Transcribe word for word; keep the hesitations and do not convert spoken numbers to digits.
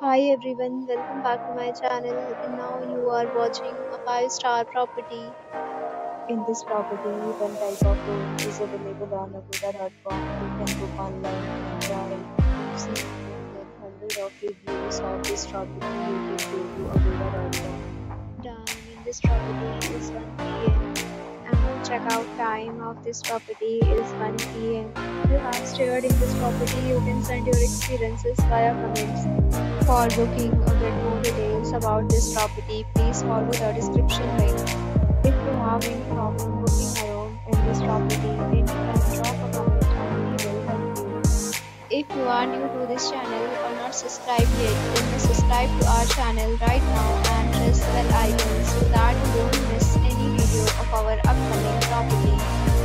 Hi everyone, welcome back to my channel, and now you are watching a five star property. In this property, one type of room is available on Agoda dot com. You can book online and try it. You've seen hundreds of reviews of this property, you can go to Agoda dot com. Time in this property is one p m and checkout time of this property is one p m If you have stayed in this property, you can send your experiences via comments. For booking or get more details about this property, please follow the description link. If you have any problem booking a room in this property, then you can drop a comment and we will help you. If you are new to this channel or not subscribed yet, then you subscribe to our channel right now and press the bell icon so that you don't miss any video of our upcoming property.